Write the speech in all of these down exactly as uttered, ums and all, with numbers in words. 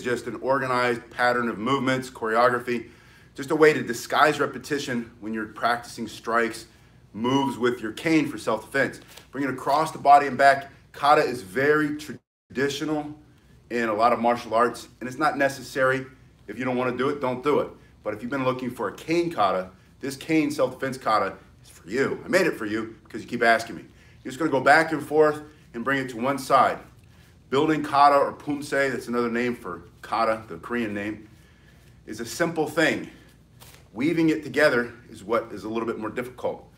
is just an organized pattern of movements, choreography, just a way to disguise repetition when you're practicing strikes, moves with your cane for self-defense. Bring it across the body and back. Kata is very traditional in a lot of martial arts, and it's not necessary. If you don't want to do it, don't do it. But if you've been looking for a cane kata, this cane self-defense kata is for you. I made it for you because you keep asking me. You're just going to go back and forth and bring it to one side. Building kata, or pumse, that's another name for kata, the Korean name, is a simple thing. Weaving it together is what is a little bit more difficult.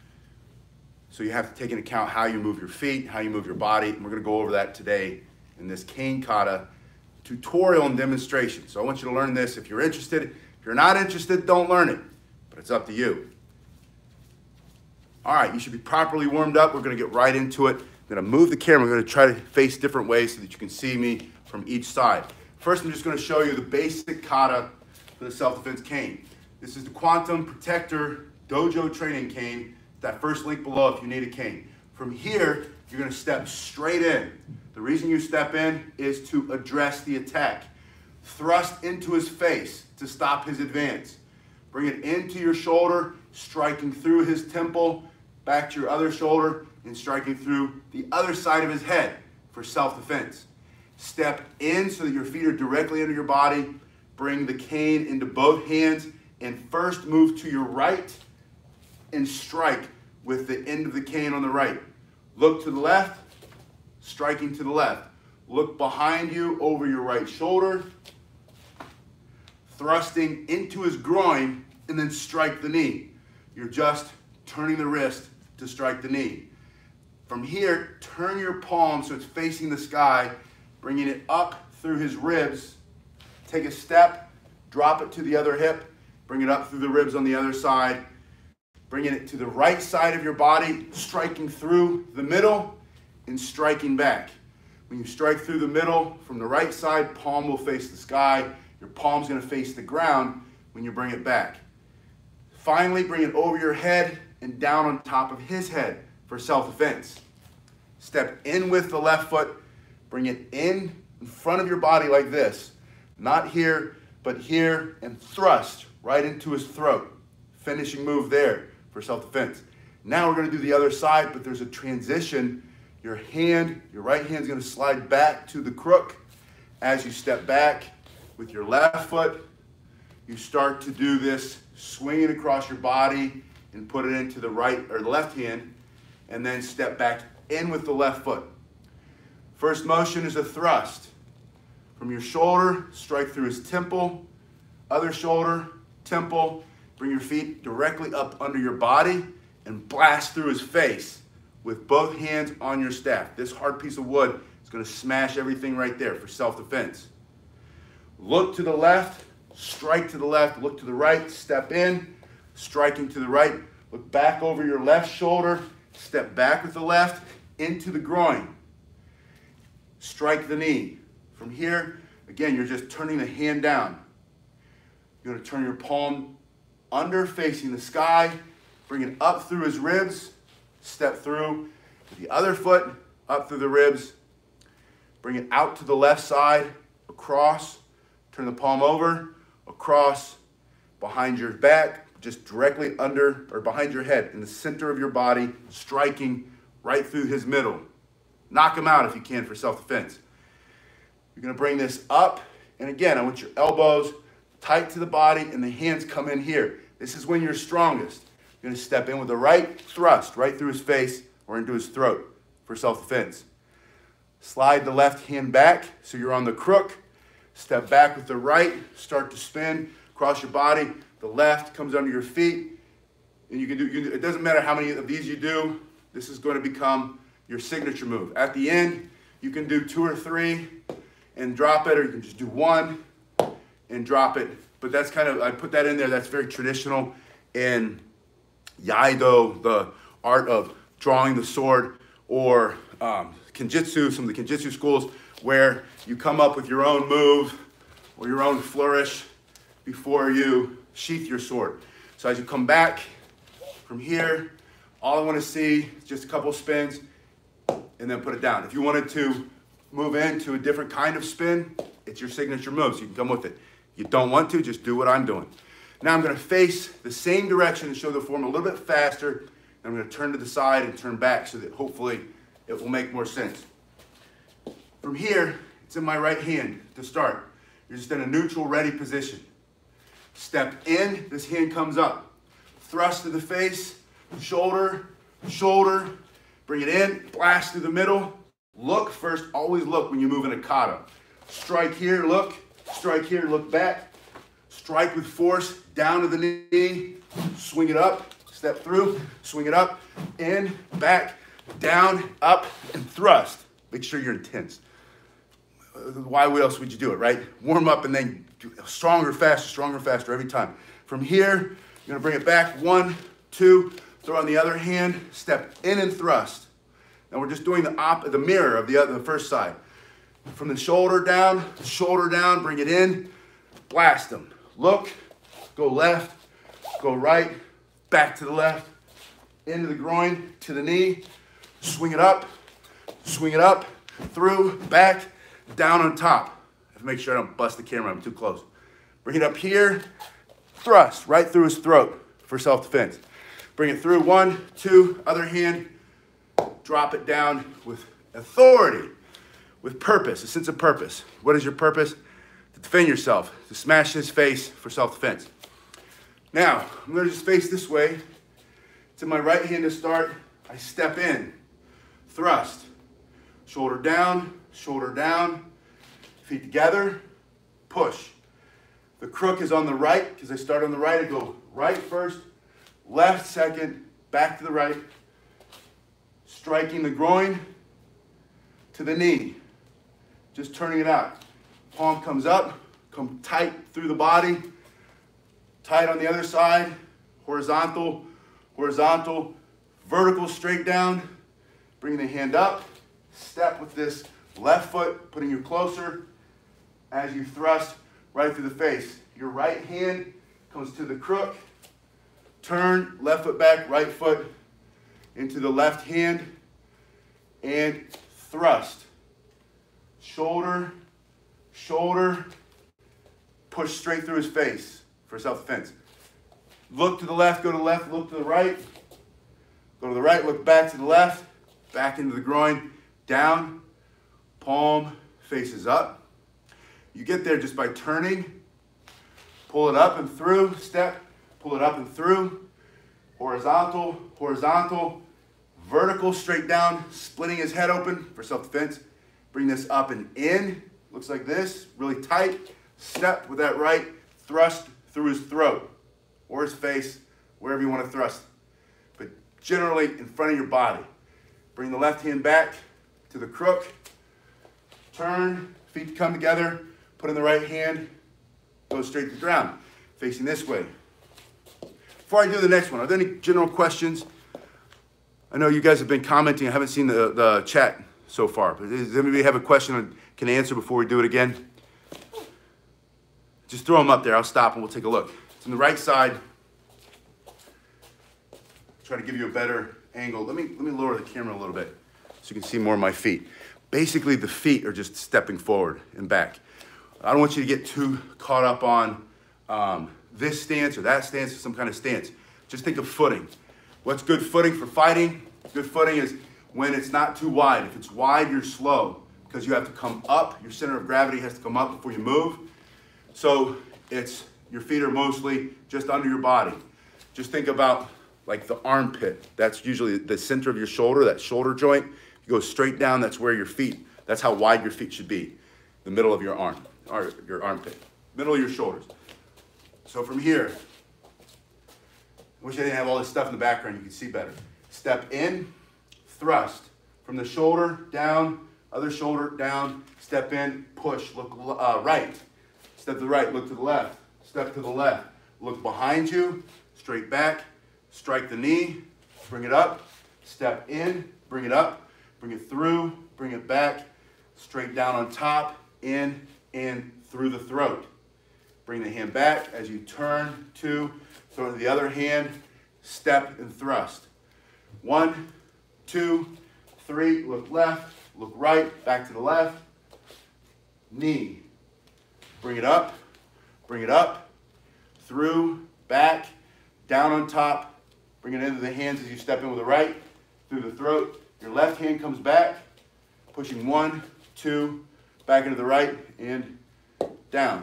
So you have to take into account how you move your feet, how you move your body, and we're going to go over that today in this cane kata tutorial and demonstration. So I want you to learn this if you're interested. If you're not interested, don't learn it, but it's up to you. All right, you should be properly warmed up. We're going to get right into it. I'm going to move the camera. I'm going to try to face different ways so that you can see me from each side. First, I'm just going to show you the basic kata for the self-defense cane. This is the Quantum Protector Dojo Training Cane. That first link below if you need a cane. From here, you're gonna step straight in. The reason you step in is to address the attack. Thrust into his face to stop his advance. Bring it into your shoulder, striking through his temple, back to your other shoulder, and striking through the other side of his head for self-defense. Step in so that your feet are directly under your body. Bring the cane into both hands, and first move to your right and strike with the end of the cane on the right. Look to the left, striking to the left. Look behind you over your right shoulder, thrusting into his groin, and then strike the knee. You're just turning the wrist to strike the knee. From here, turn your palm so it's facing the sky, bringing it up through his ribs. Take a step, drop it to the other hip, bring it up through the ribs on the other side, bringing it to the right side of your body, striking through the middle and striking back. When you strike through the middle from the right side, palm will face the sky. Your palm's gonna face the ground when you bring it back. Finally, bring it over your head and down on top of his head for self-defense. Step in with the left foot, bring it in in front of your body like this. Not here, but here, and thrust right into his throat. Finishing move there for self-defense. Now we're gonna do the other side, but there's a transition. Your hand, your right hand's gonna slide back to the crook. As you step back with your left foot, you start to do this, swinging across your body and put it into the right or the left hand, and then step back in with the left foot. First motion is a thrust. From your shoulder, strike through his temple, other shoulder, temple. Bring your feet directly up under your body and blast through his face with both hands on your staff. This hard piece of wood is going to smash everything right there for self-defense. Look to the left, strike to the left, look to the right, step in, striking to the right, look back over your left shoulder, step back with the left, into the groin, strike the knee. From here, again, you're just turning the hand down. You're going to turn your palm under, facing the sky, bring it up through his ribs, step through with the other foot, up through the ribs, bring it out to the left side, across, turn the palm over, across, behind your back, just directly under, or behind your head, in the center of your body, striking right through his middle. Knock him out if you can for self-defense. You're gonna bring this up, and again, I want your elbows tight to the body, and the hands come in here. This is when you're strongest. You're gonna step in with the right thrust, right through his face or into his throat for self-defense. Slide the left hand back, so you're on the crook. Step back with the right, start to spin, cross your body. The left comes under your feet. And you can do, you, it doesn't matter how many of these you do, this is gonna become your signature move. At the end, you can do two or three and drop it, or you can just do one and drop it, but that's kind of, I put that in there, that's very traditional in yaido, the art of drawing the sword, or um, Kenjutsu, some of the Kenjutsu schools, where you come up with your own move or your own flourish before you sheath your sword. So as you come back from here, all I wanna see is just a couple spins and then put it down. If you wanted to move into a different kind of spin, It's your signature move, so you can come with it. You don't want to, just do what I'm doing. Now I'm gonna face the same direction and show the form a little bit faster. I'm gonna turn to the side and turn back so that hopefully it will make more sense. From here, it's in my right hand to start. You're just in a neutral, ready position. Step in, this hand comes up. Thrust to the face, shoulder, shoulder. Bring it in, blast through the middle. Look first, always look when you move in a kata. Strike here, look. Strike here, look back. Strike with force, down to the knee. Swing it up, step through, swing it up, in, back, down, up, and thrust. Make sure you're intense. Why else would you do it, right? Warm up and then stronger, faster, stronger, faster every time. From here, you're gonna bring it back, one, two, throw on the other hand, step in and thrust. Now we're just doing the op the mirror of the other, the first side. From the shoulder down, shoulder down, bring it in, blast them. Look, go left, go right, back to the left, into the groin, to the knee, swing it up, swing it up, through, back, down on top. I have to make sure I don't bust the camera, I'm too close. Bring it up here, thrust right through his throat for self-defense. Bring it through, one, two, other hand, drop it down with authority, with purpose, a sense of purpose. What is your purpose? To defend yourself, to smash his face for self-defense. Now, I'm gonna just face this way. To my right hand to start, I step in, thrust, shoulder down, shoulder down, feet together, push. The crook is on the right, because I start on the right, I go right first, left second, back to the right, striking the groin to the knee, just turning it out. Palm comes up, come tight through the body, tight on the other side, horizontal, horizontal, vertical straight down, bringing the hand up, step with this left foot, putting you closer as you thrust right through the face. Your right hand comes to the crook, turn, left foot back, right foot into the left hand, and thrust. Shoulder, shoulder, push straight through his face for self-defense. Look to the left, go to the left, look to the right, go to the right, look back to the left, back into the groin, down, palm faces up. You get there just by turning, pull it up and through, step, pull it up and through, horizontal, horizontal, vertical, straight down, splitting his head open for self-defense. Bring this up and in, looks like this, really tight, step with that right, thrust through his throat or his face, wherever you want to thrust, but generally in front of your body. Bring the left hand back to the crook, turn, feet come together, put in the right hand, go straight to the ground, facing this way. Before I do the next one, are there any general questions? I know you guys have been commenting, I haven't seen the, the chat so far, but does anybody have a question I can answer before we do it again? Just throw them up there, I'll stop and we'll take a look. It's on the right side. Try to give you a better angle. Let me, let me lower the camera a little bit so you can see more of my feet. Basically, the feet are just stepping forward and back. I don't want you to get too caught up on um, this stance or that stance or some kind of stance. Just think of footing. What's good footing for fighting? Good footing is when it's not too wide. If it's wide, you're slow because you have to come up. Your center of gravity has to come up before you move. So it's your feet are mostly just under your body. Just think about like the armpit. That's usually the center of your shoulder, that shoulder joint. You go straight down, that's where your feet, that's how wide your feet should be, the middle of your arm, or your armpit, middle of your shoulders. So from here, I wish I didn't have all this stuff in the background, you can see better. Step in, thrust, from the shoulder down, other shoulder down, step in, push, look uh, right, step to the right, look to the left, step to the left, look behind you, straight back, strike the knee, bring it up, step in, bring it up, bring it through, bring it back, straight down on top, in, and through the throat. Bring the hand back as you turn, two, throw to the other hand, step and thrust. One, two, three, look left, look right, back to the left, knee, Bring it up, bring it up, through, back, down on top. Bring it into the hands as you step in with the right, through the throat. Your left hand comes back, pushing one, two, back into the right, and down.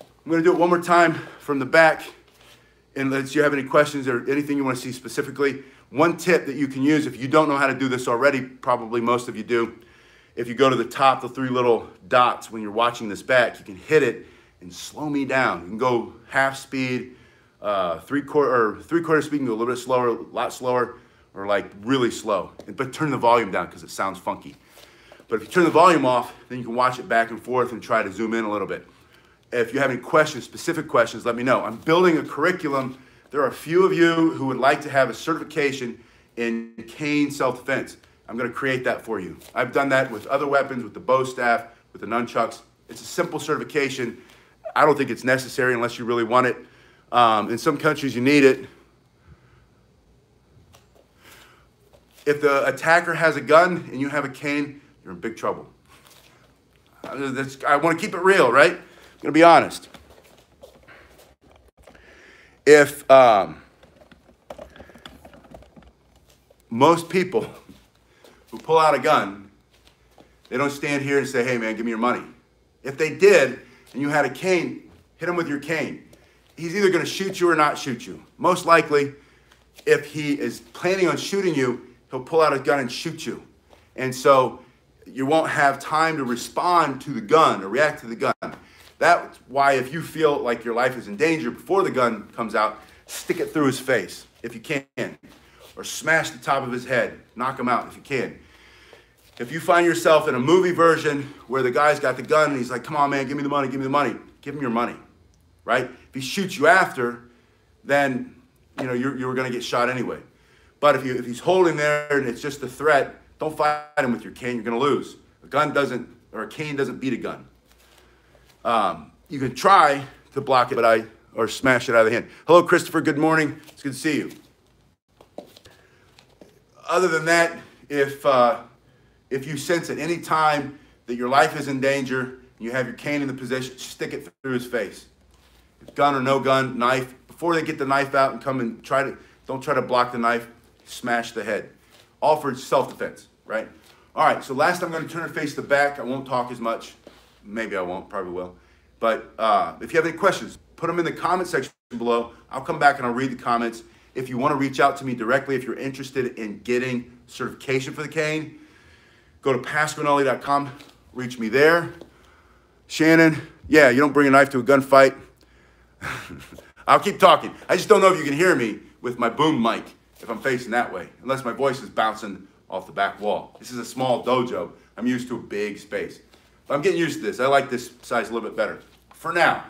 I'm gonna do it one more time from the back, and if you have any questions or anything you wanna see specifically, one tip that you can use, if you don't know how to do this already, probably most of you do, if you go to the top, the three little dots, when you're watching this back, you can hit it and slow me down. You can go half speed, uh, three quarter, or three quarter speed, you can go a little bit slower, a lot slower, or like really slow, but turn the volume down because it sounds funky. But if you turn the volume off, then you can watch it back and forth and try to zoom in a little bit. If you have any questions, specific questions, let me know. I'm building a curriculum. There are a few of you who would like to have a certification in cane self-defense. I'm gonna create that for you. I've done that with other weapons, with the bow staff, with the nunchucks. It's a simple certification. I don't think it's necessary unless you really want it. Um, in some countries you need it. If the attacker has a gun and you have a cane, you're in big trouble. I wanna keep it real, right? I'm gonna be honest. If um, most people who pull out a gun, they don't stand here and say, hey man, give me your money. If they did, and you had a cane, hit him with your cane. He's either gonna shoot you or not shoot you. Most likely, if he is planning on shooting you, he'll pull out a gun and shoot you. And so you won't have time to respond to the gun or react to the gun. That's why if you feel like your life is in danger before the gun comes out, stick it through his face if you can, or smash the top of his head, knock him out if you can. If you find yourself in a movie version where the guy's got the gun and he's like, come on man, give me the money, give me the money, give him your money, right? If he shoots you after, then you know, you're, you're gonna get shot anyway. But if, you, if he's holding there and it's just a threat, don't fight him with your cane, you're gonna lose. A gun doesn't, or a cane doesn't beat a gun. Um, you can try to block it, but I, or smash it out of the hand. Hello, Christopher, good morning. It's good to see you. Other than that, if, uh, if you sense at any time that your life is in danger, and you have your cane in the position, stick it through his face. Gun or no gun, knife, before they get the knife out and come and try to, don't try to block the knife, smash the head. All for self-defense, right? All right, so last I'm gonna turn and face the back. I won't talk as much. Maybe I won't, probably will. But uh, if you have any questions, put them in the comment section below. I'll come back and I'll read the comments. If you want to reach out to me directly, if you're interested in getting certification for the cane, go to pasquinilli dot com, reach me there. Shannon, yeah, you don't bring a knife to a gunfight. I'll keep talking. I just don't know if you can hear me with my boom mic if I'm facing that way, unless my voice is bouncing off the back wall. This is a small dojo. I'm used to a big space. I'm getting used to this. I like this size a little bit better. For now,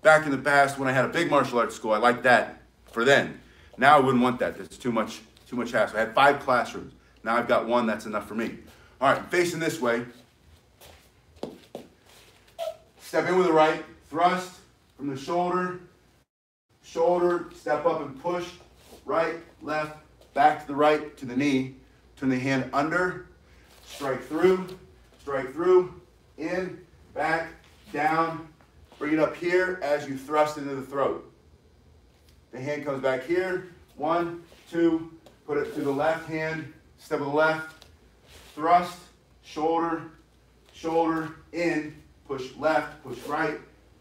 back in the past when I had a big martial arts school, I liked that for then. Now I wouldn't want that. That's too much, too much hassle. I had five classrooms. Now I've got one. That's enough for me. All right, I'm facing this way. Step in with the right, thrust from the shoulder, shoulder, step up and push, right, left, back to the right, to the knee, turn the hand under, strike through, strike through, in, back, down, bring it up here as you thrust into the throat. The hand comes back here, one, two, put it to the left hand, step of the left, thrust, shoulder, shoulder, in, push left, push right,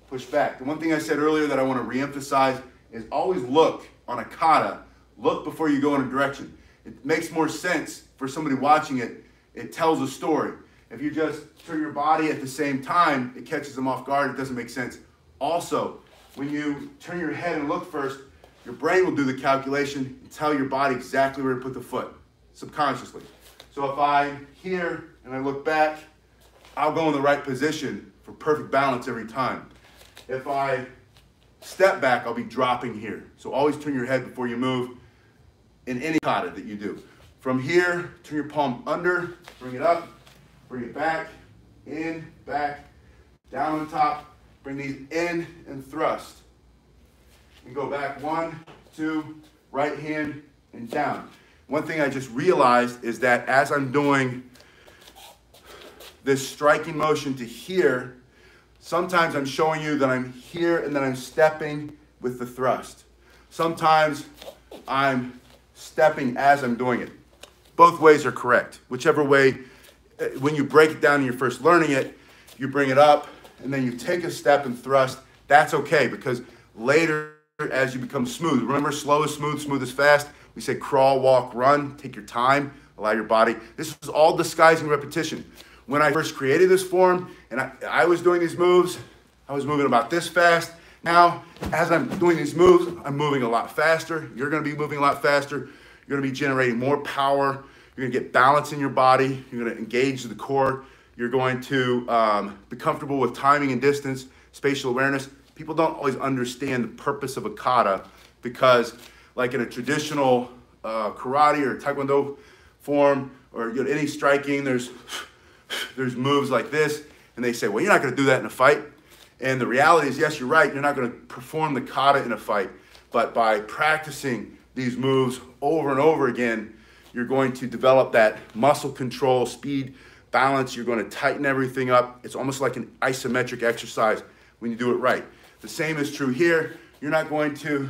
push back. The one thing I said earlier that I want to re-emphasize is always look on a kata, look before you go in a direction. It makes more sense for somebody watching it, it tells a story. If you just turn your body at the same time, it catches them off guard, it doesn't make sense. Also, when you turn your head and look first, your brain will do the calculation and tell your body exactly where to put the foot, subconsciously. So if I'm here and I look back, I'll go in the right position for perfect balance every time. If I step back, I'll be dropping here. So always turn your head before you move in any kata that you do. From here, turn your palm under, bring it up, bring it back, in, back, down on top. Bring these in and thrust. And go back one, two, right hand, and down. One thing I just realized is that as I'm doing this striking motion to here, Sometimes I'm showing you that I'm here and that I'm stepping with the thrust. Sometimes I'm stepping as I'm doing it. Both ways are correct. Whichever way, when you break it down and you're first learning it, you bring it up and then you take a step and thrust. That's okay, because later as you become smooth, remember slow is smooth, smooth is fast. We say crawl, walk, run, take your time, allow your body. This is all disguising repetition. When I first created this form and I, I was doing these moves, I was moving about this fast. Now, as I'm doing these moves, I'm moving a lot faster. You're gonna be moving a lot faster. You're gonna be generating more power. You're gonna get balance in your body. You're gonna engage the core. You're going to um, be comfortable with timing and distance, spatial awareness. People don't always understand the purpose of a kata, because like in a traditional uh, karate or taekwondo form, or you know, any striking, there's, there's moves like this, and they say, well, you're not gonna do that in a fight. And the reality is, yes, you're right, you're not gonna perform the kata in a fight, but by practicing these moves over and over again, you're going to develop that muscle control, speed, balance. You're gonna tighten everything up. It's almost like an isometric exercise when you do it right. The same is true here. You're not going to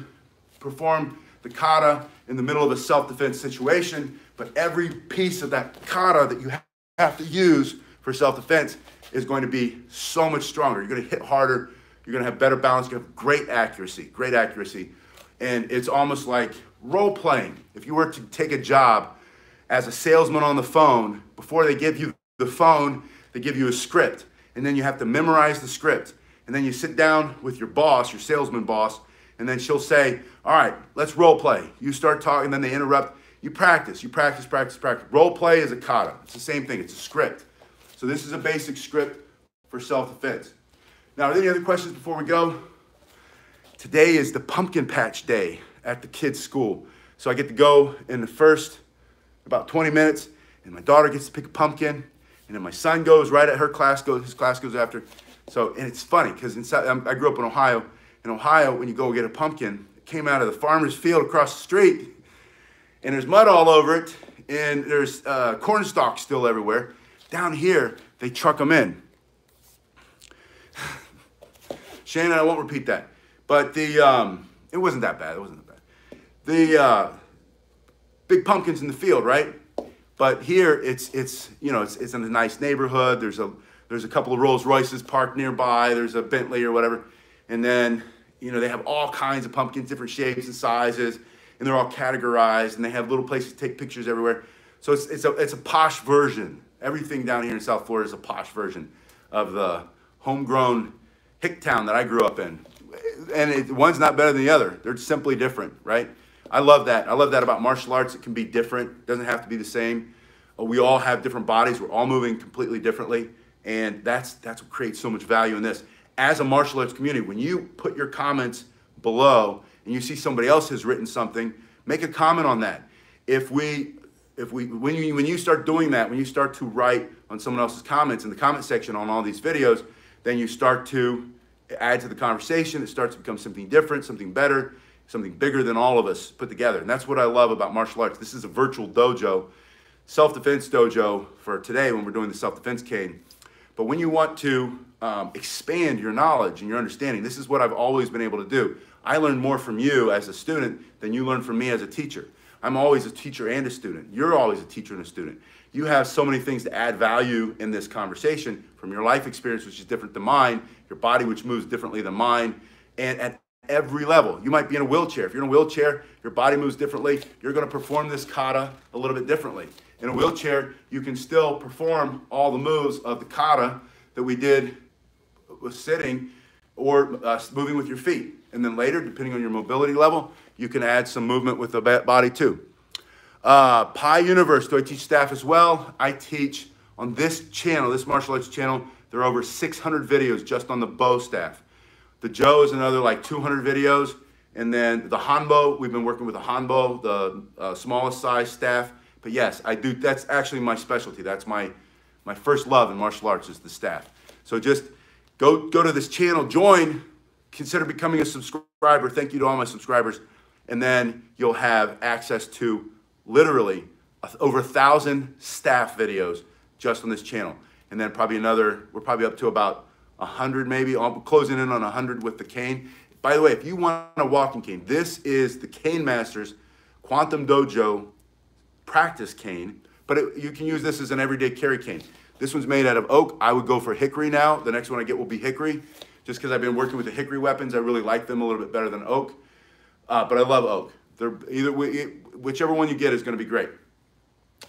perform the kata in the middle of a self-defense situation, but every piece of that kata that you have to use for self-defense is going to be so much stronger. You're gonna hit harder. You're gonna have better balance. You're gonna have great accuracy, great accuracy. And it's almost like role playing. If you were to take a job as a salesman on the phone, before they give you the phone, they give you a script, and then you have to memorize the script. And then you sit down with your boss, your salesman boss, and then she'll say, all right, let's role play. You start talking, then they interrupt. You practice, you practice, practice, practice. Role play is a kata. It's the same thing, it's a script. So this is a basic script for self-defense. Now, are there any other questions before we go? Today is the pumpkin patch day at the kids' school. So I get to go in the first about twenty minutes, and my daughter gets to pick a pumpkin, and then my son goes right at her class, goes, his class goes after. So, and it's funny, because I grew up in Ohio. In Ohio, when you go get a pumpkin, it came out of the farmer's field across the street, and there's mud all over it, and there's uh, corn stalks still everywhere. Down here, they truck them in. Shannon, I won't repeat that. But the, um, it wasn't that bad, it wasn't that bad. The uh, big pumpkins in the field, right? But here, it's, it's, you know, it's, it's in a nice neighborhood. There's a, there's a couple of Rolls Royces parked nearby. There's a Bentley or whatever. And then, you know, they have all kinds of pumpkins, different shapes and sizes, and they're all categorized, and they have little places to take pictures everywhere. So it's, it's, a, it's a posh version. Everything down here in South Florida is a posh version of the homegrown hick town that I grew up in. And it, one's not better than the other. They're simply different, right? I love that. I love that about martial arts. It can be different. It doesn't have to be the same. We all have different bodies. We're all moving completely differently. And that's, that's what creates so much value in this. As a martial arts community, when you put your comments below and you see somebody else has written something, make a comment on that. If we... If we, when you, when you start doing that, when you start to write on someone else's comments in the comment section on all these videos, then you start to add to the conversation. It starts to become something different, something better, something bigger than all of us put together. And that's what I love about martial arts. This is a virtual dojo, self-defense dojo for today when we're doing the self-defense cane. But when you want to um, expand your knowledge and your understanding, this is what I've always been able to do. I learn more from you as a student than you learn from me as a teacher. I'm always a teacher and a student. You're always a teacher and a student. You have so many things to add value in this conversation, from your life experience, which is different than mine, your body, which moves differently than mine, and at every level. You might be in a wheelchair. If you're in a wheelchair, your body moves differently. You're gonna perform this kata a little bit differently. In a wheelchair, you can still perform all the moves of the kata that we did with sitting or uh, moving with your feet. And then later, depending on your mobility level, you can add some movement with the body too. Uh, Pi Universe, do I teach staff as well? I teach on this channel, this martial arts channel, there are over six hundred videos just on the Bo staff. The Joe is another like two hundred videos. And then the Hanbo, we've been working with the Hanbo, the uh, smallest size staff. But yes, I do, that's actually my specialty. That's my, my first love in martial arts is the staff. So just go, go to this channel, join, consider becoming a subscriber. Thank you to all my subscribers. And then you'll have access to literally over a thousand staff videos just on this channel. And then probably another, we're probably up to about one hundred maybe, closing in on one hundred with the cane. By the way, if you want a walking cane, this is the Cane Masters Quantum Dojo practice cane, but it, you can use this as an everyday carry cane. This one's made out of oak. I would go for hickory now. The next one I get will be hickory, just because I've been working with the hickory weapons. I really like them a little bit better than oak, uh, but I love oak. They're either whichever one you get is going to be great.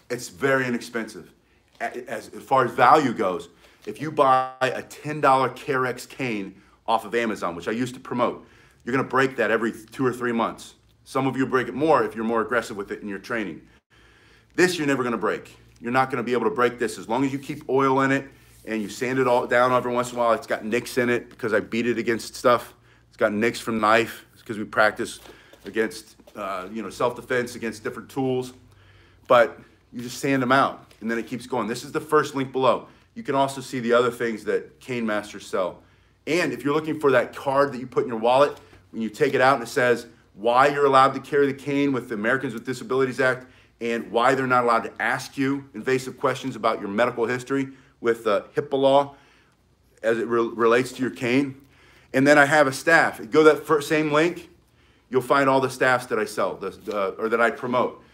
It's very inexpensive. As, as far as value goes, if you buy a ten dollar Karex cane off of Amazon, which I used to promote, you're going to break that every two or three months. Some of you break it more if you're more aggressive with it in your training. This you're never going to break. You're not going to be able to break this as long as you keep oil in it and you sand it all down every once in a while. It's got nicks in it because I beat it against stuff. It's got nicks from knife. It's because we practice against uh, you know, self-defense against different tools. But you just sand them out, and then it keeps going. This is the first link below. You can also see the other things that Cane Masters sell. And if you're looking for that card that you put in your wallet, when you take it out and it says why you're allowed to carry the cane with the Americans with Disabilities Act and why they're not allowed to ask you invasive questions about your medical history with uh, HIPAA law as it re relates to your cane. And then I have a staff. Go to that first same link, you'll find all the staffs that I sell the, the, or that I promote.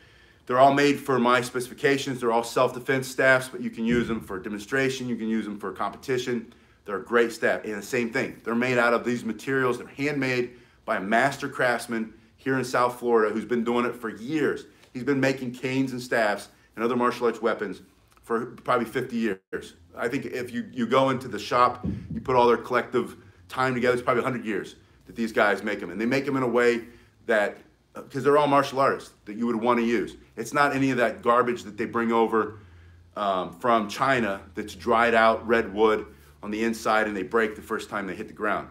They're all made for my specifications. They're all self-defense staffs, but you can use them for demonstration. You can use them for competition. They're a great staff. And the same thing, they're made out of these materials. They're handmade by a master craftsman here in South Florida who's been doing it for years. He's been making canes and staffs and other martial arts weapons for probably fifty years. I think if you, you go into the shop, you put all their collective time together, it's probably one hundred years that these guys make them. And they make them in a way that, because they're all martial artists, that you would want to use. It's not any of that garbage that they bring over um, from China that's dried out red wood on the inside and they break the first time they hit the ground.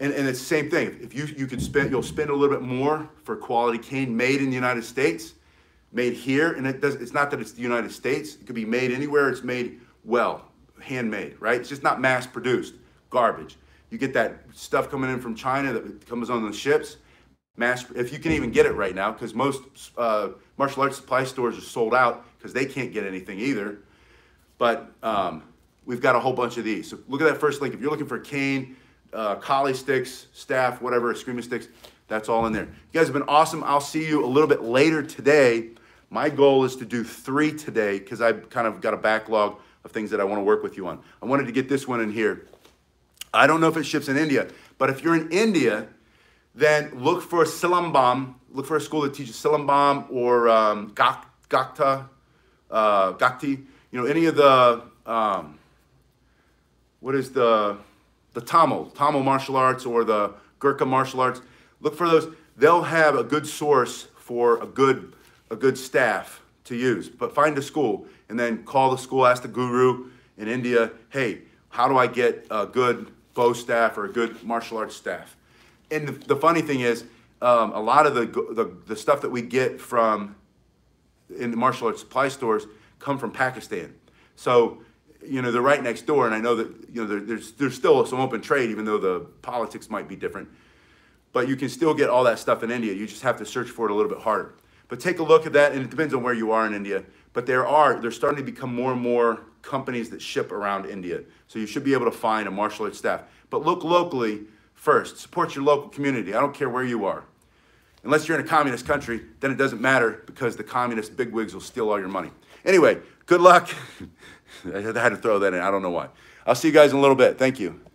And, and it's the same thing. If you, you could spend, you'll spend a little bit more for quality cane made in the United States, made here, and it does, it's not that it's the United States. It could be made anywhere. It's made well, handmade, right? It's just not mass produced garbage. You get that stuff coming in from China that comes on the ships. Mass, if you can even get it right now, because most uh, martial arts supply stores are sold out because they can't get anything either. But um, we've got a whole bunch of these. So look at that first link. If you're looking for a cane, uh, collie sticks, staff, whatever, screaming sticks, that's all in there. You guys have been awesome. I'll see you a little bit later today. My goal is to do three today because I've kind of got a backlog of things that I want to work with you on. I wanted to get this one in here. I don't know if it ships in India, but if you're in India, then look for Silambam, look for a school that teaches Silambam or um, Gak, Gakta, uh, Gakti, you know, any of the, um, what is the, the Tamil, Tamil martial arts or the Gurkha martial arts. Look for those. They'll have a good source for a good, a good staff to use, but find a school and then call the school, ask the guru in India, hey, how do I get a good bow staff or a good martial arts staff? And the, the funny thing is, um, a lot of the, the the stuff that we get from in the martial arts supply stores come from Pakistan. So, you know, they're right next door, and I know that, you know, there, there's there's still some open trade, even though the politics might be different. But you can still get all that stuff in India. You just have to search for it a little bit harder. But take a look at that, and it depends on where you are in India. But there are, they're starting to become more and more companies that ship around India. So you should be able to find a martial arts staff. But look locally. First, support your local community. I don't care where you are. Unless you're in a communist country, then it doesn't matter because the communist bigwigs will steal all your money. Anyway, good luck. I had to throw that in. I don't know why. I'll see you guys in a little bit. Thank you.